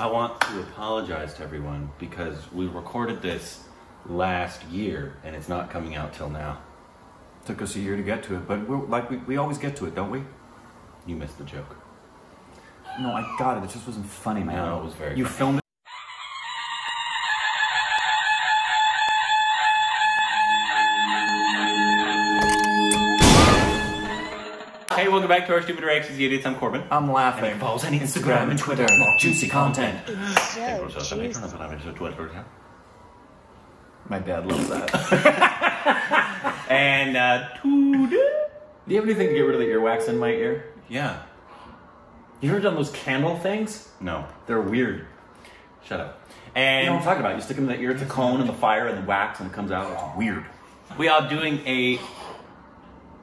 I want to apologize to everyone because we recorded this last year and it's not coming out till now. Took us a year to get to it, but we're, like, we always get to it, don't we? You missed the joke. No, I got it. It just wasn't funny, man. No, it was very funny. You filmed it. Hey, welcome back to our stupid reactions, idiots. I'm Corbin. I'm laughing. And follows on Instagram and Twitter. More juicy content. My dad loves that. And do you have anything to get rid of the earwax in my ear? Yeah. You ever done those candle things? No. They're weird. Shut up. And you know what I'm talking about. You stick them in the ear, it's a cone, and the fire and the wax, and it comes out. It's weird. We are doing a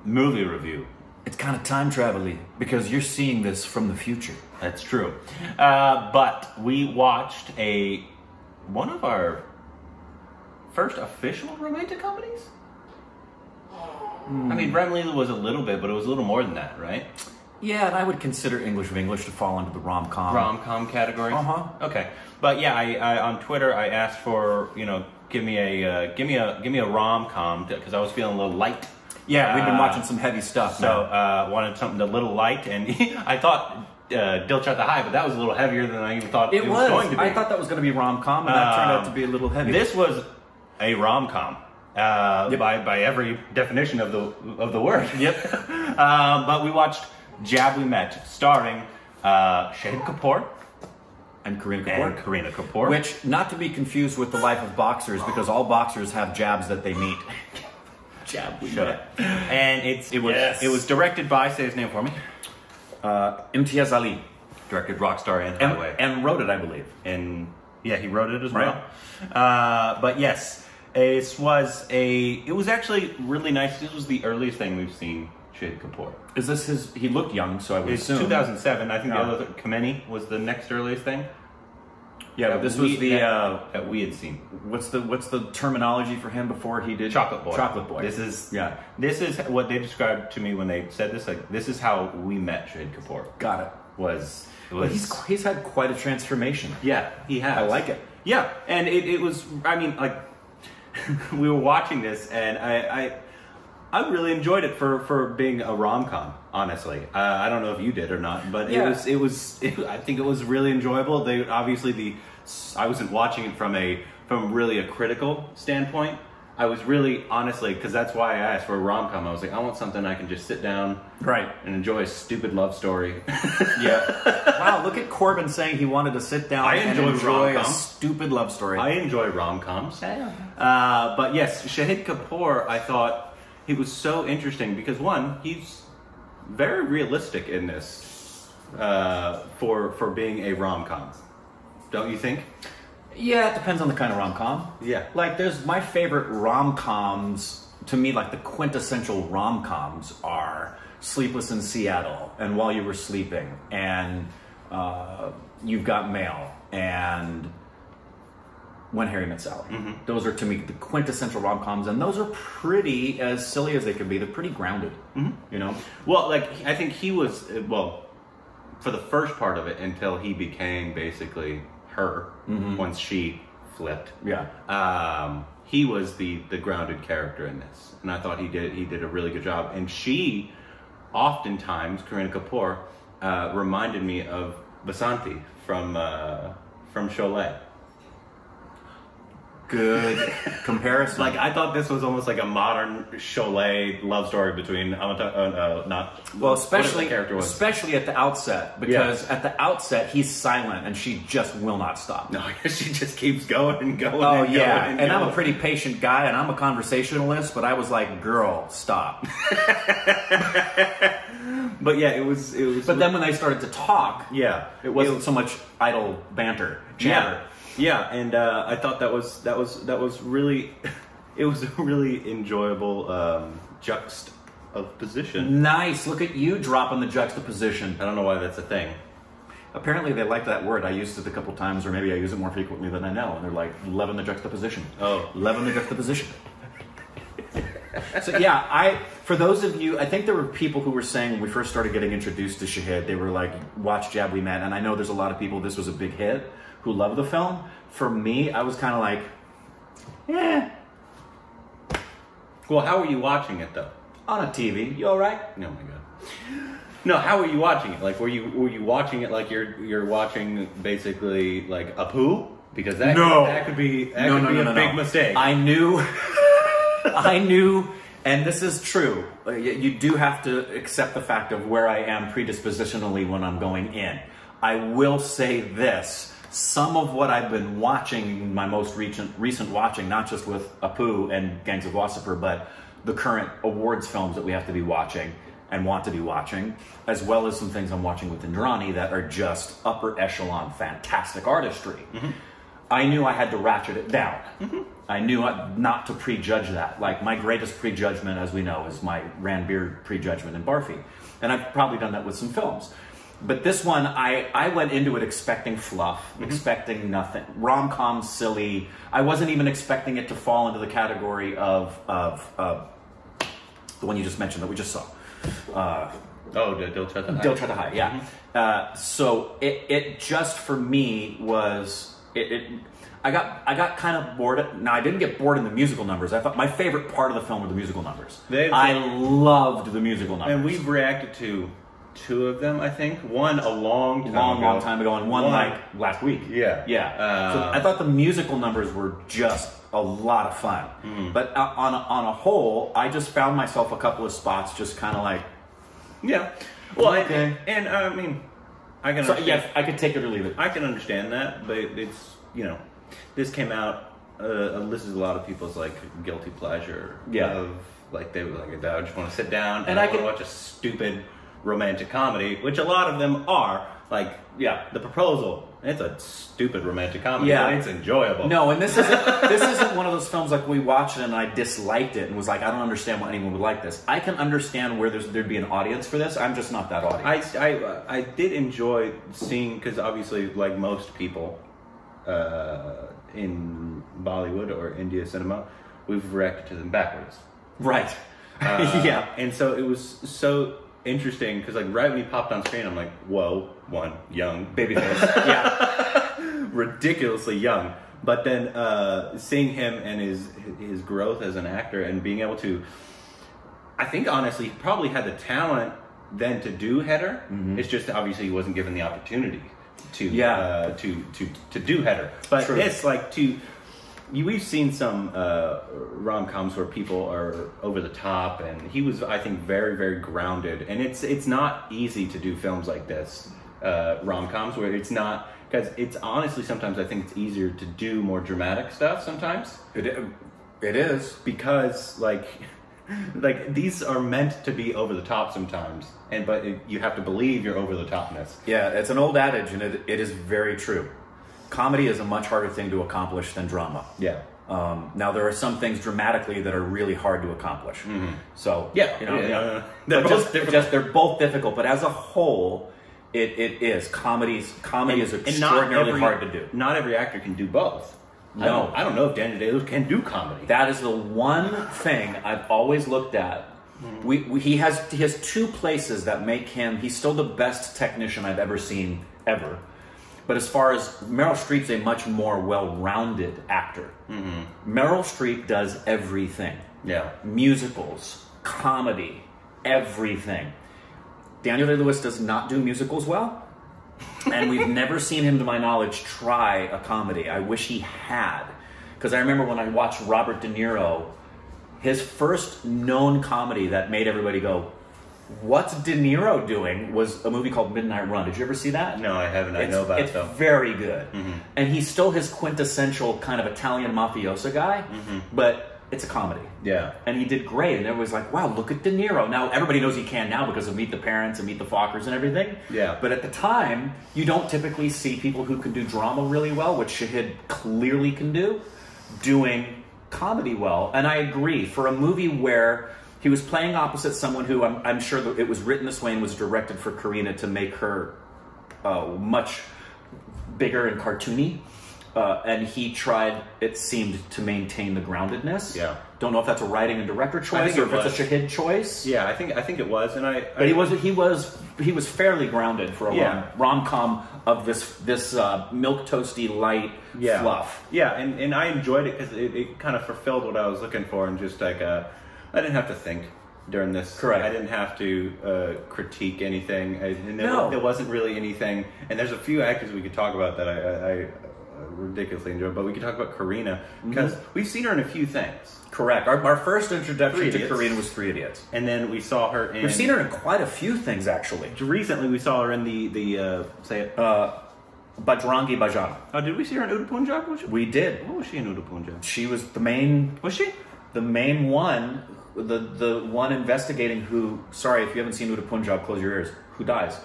movie review. It's kind of time travel-y because you're seeing this from the future. That's true. But we watched one of our first official romantic comedies. I mean, Remley was a little bit, but it was a little more than that, right? Yeah, and I would consider English of English to fall into the rom-com category. Okay, but yeah, I on Twitter I asked for, you know, give me a rom-com because I was feeling a little light. Yeah, we've been watching some heavy stuff. So wanted something a little light, and I thought Dil Chahta Hai, but that was a little heavier than I even thought it was going to be. I thought that was going to be rom-com, and that turned out to be a little heavy. This was a rom-com by every definition of the word. Yep. But we watched Jab We Met, starring Shahid Kapoor and Kareena Kapoor, which, not to be confused with The Life of Boxers, because all boxers have jabs that they meet. Jab We Met. And it was directed by, say his name for me, MTS Ali, directed Rockstar and Highway, and wrote it, I believe. And yeah, he wrote it as well. But yes, it was actually really nice. This was the earliest thing we've seen Shahid Kapoor. Is this his? He looked young, so I would assume. It's 2007. I think the other Kameni was the next earliest thing. Yeah, but this was that we had seen. What's the terminology for him before he did Chocolate Boy? Chocolate Boy. This is This is what they described to me when they said this. Like, this is how we met Shahid Kapoor. Got it. Well, he's had quite a transformation. Yeah, he has. I like it. Yeah, and it was. I mean, like, we were watching this, and I really enjoyed it for being a rom-com, honestly. I don't know if you did or not, but yeah. I think it was really enjoyable. They obviously I wasn't watching it from really a critical standpoint. I was really, honestly, because that's why I asked for a rom-com. I was like, I want something I can just sit down and enjoy a stupid love story. Yeah. Wow, look at Corbin saying he wanted to sit down and enjoy a stupid love story. I enjoy rom-coms. But yes, Shahid Kapoor, I thought, he was so interesting because, one, he's very realistic in this for being a rom-com. Don't you think? Yeah, it depends on the kind of rom-com. Yeah. Like, there's my favorite rom-coms, to me, like the quintessential rom-coms are Sleepless in Seattle and While You Were Sleeping and You've Got Mail and When Harry Met Sally. Those are, to me, the quintessential rom-coms, and those are pretty, as silly as they can be, they're pretty grounded, you know? Well, like, I think he was, well, for the first part of it, until he became, basically, her, once she flipped. Yeah. He was the grounded character in this, and I thought he did a really good job, and she, oftentimes, Kareena Kapoor, reminded me of Basanti from Sholay. Good comparison. Like, I thought this was almost like a modern Sholay love story between especially at the outset, because at the outset he's silent and she just will not stop. No, she just keeps going and going. Oh, and going and I'm a pretty patient guy and I'm a conversationalist, but I was like, girl, stop. But yeah, it was. But then when they started to talk, it wasn't so much idle banter, chatter. Yeah, and I thought that was really, it was a really enjoyable juxtaposition. Nice, look at you dropping the juxtaposition. I don't know why that's a thing. Apparently they like that word. I used it a couple times, or maybe I use it more frequently than I know, and they're like, loving the juxtaposition. Oh. Loving the juxtaposition. So yeah, for those of you, I think there were people who were saying when we first started getting introduced to Shahid, they were like, watch Jab We Met. And I know there's a lot of people, this was a big hit, who love the film. For me, I was kind of like, eh. Well, how are you watching it though? On a TV. You all right? No, my God. No, how are you watching it? Like, were you watching it like you're watching basically like a poo? Because that could be a big mistake. I knew, and this is true. You do have to accept the fact of where I am predispositionally when I'm going in. I will say this. Some of what I've been watching, my most recent watching, not just with Apu and Gangs of Wasseypur, but the current awards films that we have to be watching and want to be watching, as well as some things I'm watching with Indrani that are just upper echelon, fantastic artistry. Mm-hmm. I knew I had to ratchet it down. Mm-hmm. I knew not to prejudge that. Like, my greatest prejudgment, as we know, is my Ranbir prejudgment in Barfi. And I've probably done that with some films. But this one, I went into it expecting fluff, mm-hmm. expecting nothing. Rom-com, silly. I wasn't even expecting it to fall into the category of the one you just mentioned that we just saw. Dil Chahta Hai. Dil Chahta Hai, yeah. Mm-hmm. So it just, for me, was... I got kind of bored. Now, I didn't get bored in the musical numbers. I thought my favorite part of the film were the musical numbers. I loved the musical numbers. And we've reacted to two of them, I think. One a long time ago, and one like last week. Yeah. Yeah. So I thought the musical numbers were just a lot of fun. Mm-hmm. But on a whole, I just found myself a couple of spots just kind of like... Yeah. Well, okay. And I mean... I can understand. So, yeah, I could take it or leave it. I can understand that, but it's, you know, this came out, this is a lot of people's, like, guilty pleasure. Yeah. Of, like, they were like, I just want to sit down and I want to watch a stupid romantic comedy, which a lot of them are. Like, yeah, The Proposal, it's a stupid romantic comedy, yeah. But it's enjoyable. No, and this isn't, this isn't one of those films, like, we watched it and I disliked it and was like, I don't understand why anyone would like this. I can understand where there'd be an audience for this. I'm just not that audience. I did enjoy seeing, because obviously, like most people in Bollywood or India cinema, we've reacted to them backwards. Right. Yeah. And so it was so... interesting, because like right when he popped on screen, I'm like, whoa, young babyface, yeah, ridiculously young. But then seeing him and his growth as an actor and being able to, I think honestly, he probably had the talent then to do Header. Mm-hmm. It's just obviously he wasn't given the opportunity to, yeah, to do Header. But true. It's like we've seen some rom-coms where people are over the top, and he was, I think, very, very grounded. And it's not easy to do films like this, rom-coms, where it's not, because it's honestly sometimes I think it's easier to do more dramatic stuff sometimes. It is, because like these are meant to be over the top sometimes, but you have to believe you're over the topness. Yeah, it's an old adage, and it is very true. Comedy is a much harder thing to accomplish than drama. Yeah. Now, there are some things dramatically that are really hard to accomplish. Mm-hmm. So, yeah, you know, yeah. They're both difficult, but as a whole, it is. Comedy is extraordinarily hard to do. Not every actor can do both. No. I don't know if Daniel Day-Lewis can do comedy. That is the one thing I've always looked at. Mm-hmm. He has two places that make him, he's still the best technician I've ever seen, ever. But as far as Meryl Streep's a much more well-rounded actor. Mm-hmm. Meryl Streep does everything. Yeah. Musicals, comedy, everything. Daniel Day-Lewis does not do musicals well. And we've never seen him, to my knowledge, try a comedy. I wish he had. Because I remember when I watched Robert De Niro, his first known comedy that made everybody go, what's De Niro doing, was a movie called Midnight Run. Did you ever see that? No, I haven't. I know about it, though. It's very good. Mm-hmm. And he's still his quintessential kind of Italian mafioso guy, mm-hmm. but it's a comedy. Yeah. And he did great, and everybody's like, wow, look at De Niro. Now, everybody knows he can now because of Meet the Parents and Meet the Fockers and everything. Yeah. But at the time, you don't typically see people who can do drama really well, which Shahid clearly can do, doing comedy well. And I agree. For a movie where... he was playing opposite someone who I'm sure that it was written this way and was directed for Kareena to make her much bigger and cartoony. And he tried, it seemed, to maintain the groundedness. Yeah. Don't know if that's a writing and director choice or if it's a Shahid choice. Yeah, I think it was, and but he was fairly grounded for a rom-com of this milk toasty light fluff. Yeah, and I enjoyed it because it kind of fulfilled what I was looking for, and just like I didn't have to think during this. Correct. I didn't have to critique anything, and there wasn't really anything. And there's a few actors we could talk about that I ridiculously enjoyed, but we could talk about Kareena because we've seen her in a few things. Correct. Our first introduction to Kareena was Three Idiots, and then we saw her in... We've seen her in quite a few things, actually. Recently, we saw her in the Bajrangi Bhaijaan. Oh, did we see her in Udta Punjab? We did. What was she in Udta Punjab? She was the main... Was she? The main one, the one investigating who... Sorry, if you haven't seen Udta Punjab, close your ears. Who dies?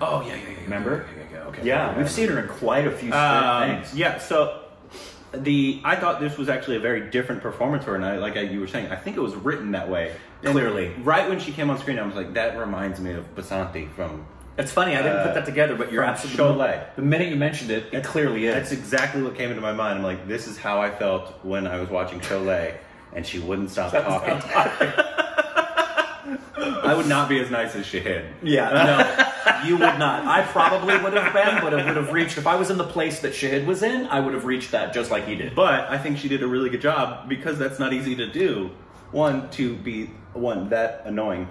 Oh, yeah. Remember? Yeah. Okay. Yeah, we've seen her in quite a few things. Yeah, so I thought this was actually a very different performance for her, and you were saying, I think it was written that way. Clearly. And right when she came on screen, I was like, that reminds me of Basanti from... It's funny, I didn't put that together, but you're absolutely... Sholay. The minute you mentioned it, it clearly is. That's exactly what came into my mind. I'm like, this is how I felt when I was watching Sholay, and she wouldn't stop talking. I would not be as nice as Shahid. Yeah, no. You would not. I probably would have been, but it would have reached... If I was in the place that Shahid was in, I would have reached that just like he did. But I think she did a really good job, because that's not easy to do. One, to be, that annoying.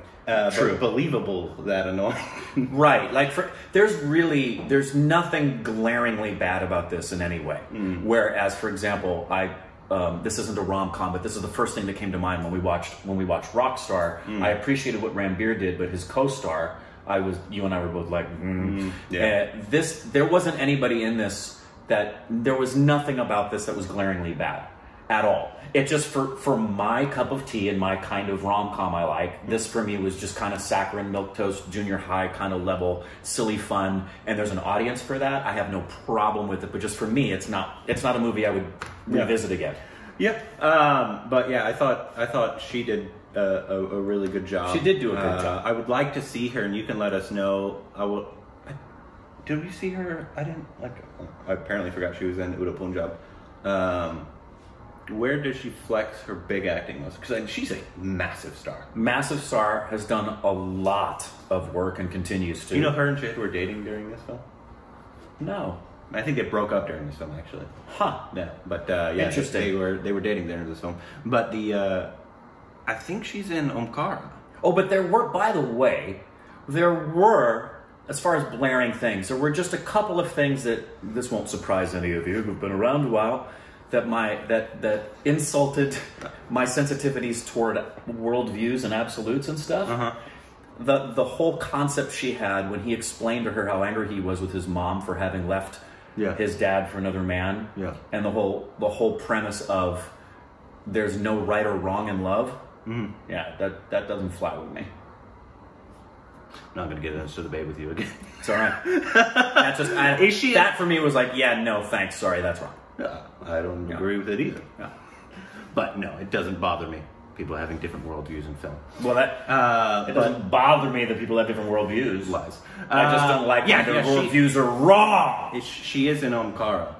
True. But believable, that annoying. Right. Like, there's nothing glaringly bad about this in any way. Mm. Whereas, for example, this isn't a rom-com, but this is the first thing that came to mind when we watched Rockstar. Mm. I appreciated what Ranbir did, but his co-star... you and I were both like, yeah. There wasn't anybody in this there was nothing about this that was glaringly bad at all. It just, for my cup of tea and my kind of rom-com I like, this for me was just kind of saccharine, milk toast, junior high kind of level, silly fun, and there's an audience for that. I have no problem with it, but just for me, it's not a movie I would revisit again. Yep. But yeah, I thought she did a really good job. She did do a good job. I would like to see her, and you can let us know. Did we see her? I apparently forgot she was in Udta Punjab. Where does she flex her big acting most? Because she's a massive star. Massive star, has done a lot of work and continues to. Do you know her and Shahid were dating during this film? No. I think they broke up during this film, actually. Huh. Yeah, but yeah, interesting. They were dating during this film. But I think she's in Omkara. Oh, but there were, as far as blaring things, there were just a couple of things that, this won't surprise any of you who've been around a while, that insulted my sensitivities toward worldviews and absolutes and stuff. Uh-huh. The whole concept she had when he explained to her how angry he was with his mom for having left his dad for another man, and the whole premise of there's no right or wrong in love. Mm. Yeah, that doesn't fly with me. I'm not gonna get into the debate with you again. It's all right. That for me was like, yeah, no, thanks, sorry, that's wrong. I don't agree with it either. Yeah. But no, it doesn't bother me. People having different worldviews in film. Well, that it doesn't bother me that people have different worldviews. Lies. I just don't like when their worldviews are wrong. She is in Omkara,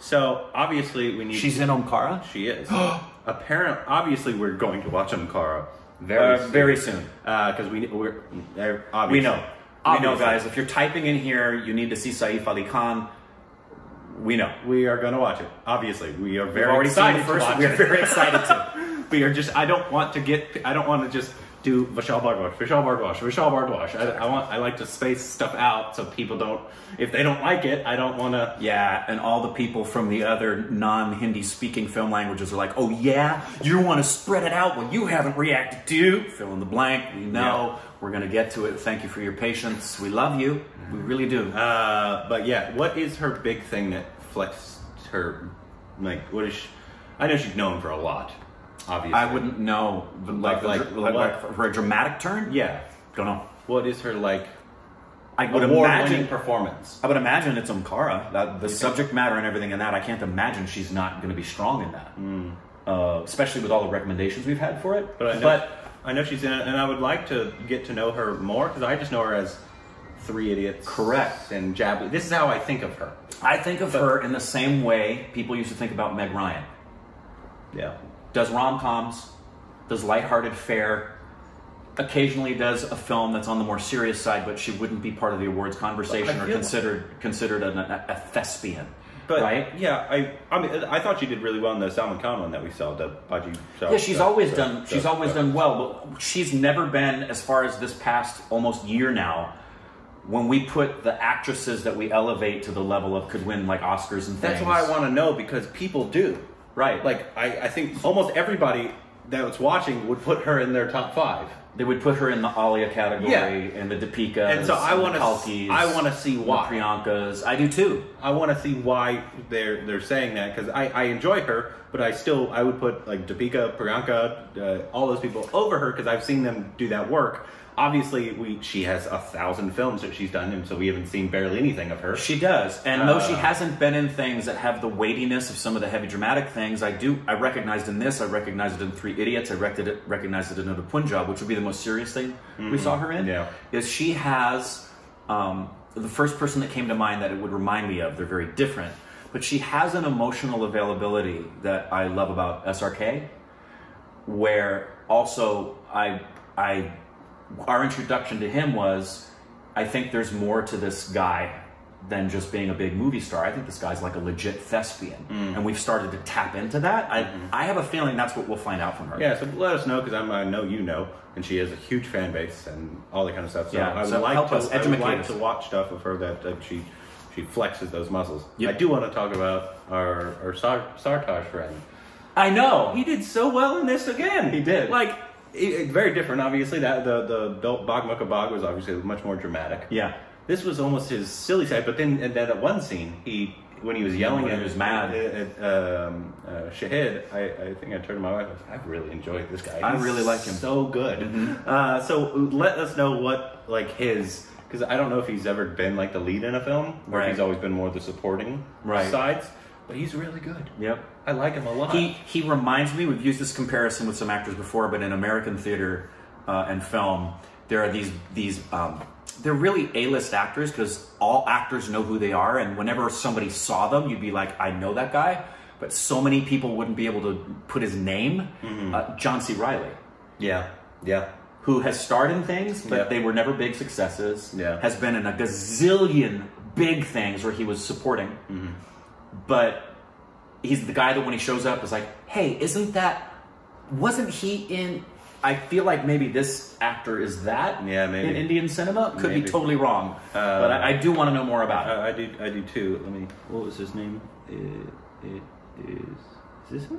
so obviously we need. She's in Omkara. She is. Apparently, obviously, we're going to watch Omkara very soon. Because we know, guys. If you're typing in here, you need to see Saif Ali Khan. We know we are going to watch it. Obviously, we are very excited. We are very excited to. We are just. I don't want to just do Vishal Bhardwaj. I like to space stuff out so people don't. If they don't like it, I don't want to. Yeah, and all the people from the other non-Hindi speaking film languages are like, oh yeah, you want to spread it out when you haven't reacted to fill in the blank. We know. Yeah. We're gonna get to it. Thank you for your patience. We love you. We really do. But yeah, what is her big thing that flexed her? Like, what is? I know she's known for a lot. Obviously, I wouldn't know. Like her dramatic turn? Yeah, don't know. What is her like? I would imagine performance. I would imagine it's Omkara. The subject matter and everything in that. I can't imagine she's not going to be strong in that. Mm. Especially with all the recommendations we've had for it. But I know she's in it, and I would like to get to know her more because I just know her as Three Idiots. Correct. And Jab. This is how I think of her. I think of her in the same way people used to think about Meg Ryan. Yeah. Does rom-coms, does lighthearted fare, occasionally does a film that's on the more serious side, but she wouldn't be part of the awards conversation or considered a thespian. But right? Yeah, I mean, I thought she did really well in the Salman Khan one that we saw, the Bhaji. Yeah, she's always done well, but she's never been, as far as this past almost year now, when we put the actresses that we elevate to the level of could win like Oscars and things. That's why I want to know, because people do. Right. Like, I think almost everybody that was watching would put her in their top 5. They would put her in the Alia category, yeah, and the Deepika, and so I want to see why. The Priyankas, I do too. I want to see why they're saying that, because I enjoy her, but I would put like Deepika, Priyanka, all those people over her because I've seen them do that work. Obviously, she has 1,000 films that she's done, and so we haven't seen barely anything of her. She does, and though she hasn't been in things that have the weightiness of some of the heavy dramatic things, I recognized in this, I recognized it in Three Idiots, I recognized it in Udta Punjab, which would be the most serious thing we saw her in. Yeah. Is she has the first person that came to mind that it would remind me of. They're very different, but she has an emotional availability that I love about SRK, where also our introduction to him was, I think there's more to this guy than just being a big movie star. I think this guy's like a legit thespian. And we've started to tap into that. I have a feeling that's what we'll find out from her. Yeah, so let us know, because I know you know, and she has a huge fan base and all that kind of stuff. So yeah, I would like to watch stuff of her that she flexes those muscles. Yep. I do want to talk about our Sartaj friend. I know! He did so well in this again! He did. Like, it's very different, obviously. That the Bhaag Milkha Bhaag was obviously much more dramatic. Yeah, this was almost his silly side. But then, at one scene, when he was yelling at his mad Shahid, I think I turned to my wife. I really enjoyed this guy. I really like him. So good. So let us know what because I don't know if he's ever been like the lead in a film, or if he's always been more the supporting sides. But he's really good. Yep. I like him a lot. He reminds me, we've used this comparison with some actors before, but in American theater and film, there are these they're really A-list actors, because all actors know who they are, and whenever somebody saw them, you'd be like, I know that guy, but so many people wouldn't be able to put his name. John C. Reilly. Yeah, yeah. Who has starred in things, but they were never big successes. Yeah. Has been in a gazillion big things where he was supporting. But he's the guy that when he shows up is like, hey, wasn't he in, I feel like maybe this actor is that maybe in Indian cinema? Could be totally wrong, but I do want to know more about it. I do too. Let me, what was his name? Is this him?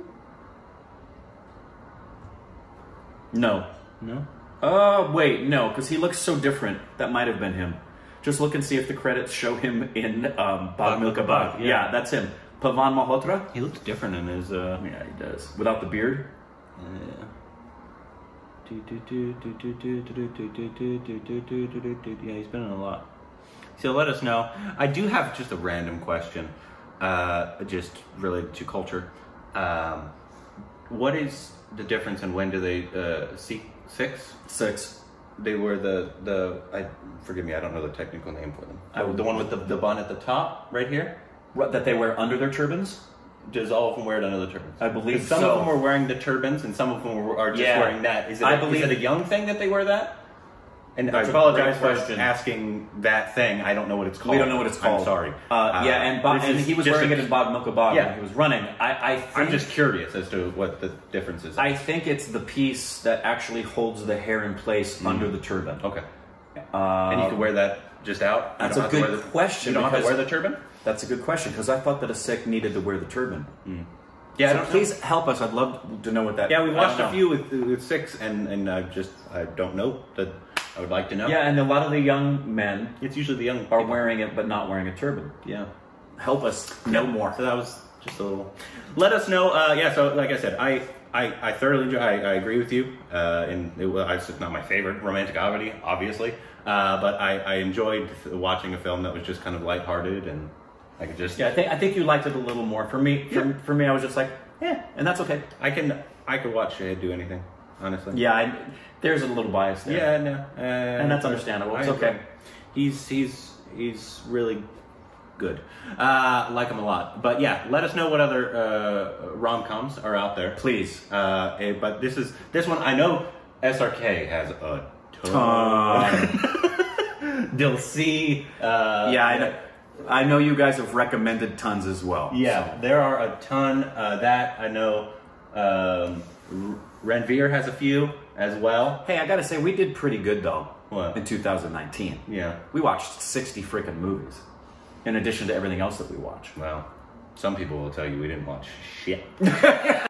No. No? Oh, wait, no, because he looks so different. That might have been him. Just look and see if the credits show him in Bhaag Milkha Bhaag. Yeah, that's him. Pavan Malhotra. He looks different in his... yeah, he does. Without the beard. Yeah. Yeah, he's been in a lot. So let us know. I do have just a random question, just related to culture. What is the difference, and when do they... Six. They were forgive me, I don't know the technical name for them. The one with the bun at the top, right here? What, that they wear under their turbans? Does all of them wear it under the turbans? I believe so. Some of them were wearing the turbans, and some of them are just wearing that. Is it a young thing that they wear that? And I apologize for asking that thing. I don't know what it's called. We don't know what it's called. I'm sorry. And he was wearing it in Bhaag Milkha Bhaag when he was running. I'm just curious as to what the difference is. I think it's the piece that actually holds the hair in place under the turban. Okay. And you can wear that just out? That's a good question. You don't have to wear the turban? That's a good question, because I thought that a Sikh needed to wear the turban. Yeah, so please help us. I'd love to know what that... Yeah, we watched a few with Sikhs, and I don't know that... I would like to know. Yeah, and a lot of the young men, it's usually the young people, are wearing it but not wearing a turban. Yeah. Help us know more. So that was just a little... Let us know. Yeah, so like I said, I thoroughly enjoy, I agree with you. It's just not my favorite romantic comedy, obviously. But I enjoyed watching a film that was just kind of lighthearted, and I could just... Yeah, I think you liked it a little more. For me, for me, I was just like, yeah, and that's okay. I could watch Shahid do anything, honestly. Yeah, there's a little bias there. Yeah, no. And that's understandable. It's okay. He's really good. Like him a lot. But yeah, let us know what other rom-coms are out there, please. But this one I know SRK has a ton. Dilsee. Yeah, I know you guys have recommended tons as well. Yeah, so there are a ton that I know. Ranbir has a few as well. Hey, I gotta say, we did pretty good though. What? In 2019. Yeah. We watched 60 freaking movies in addition to everything else that we watch. Well, some people will tell you we didn't watch shit.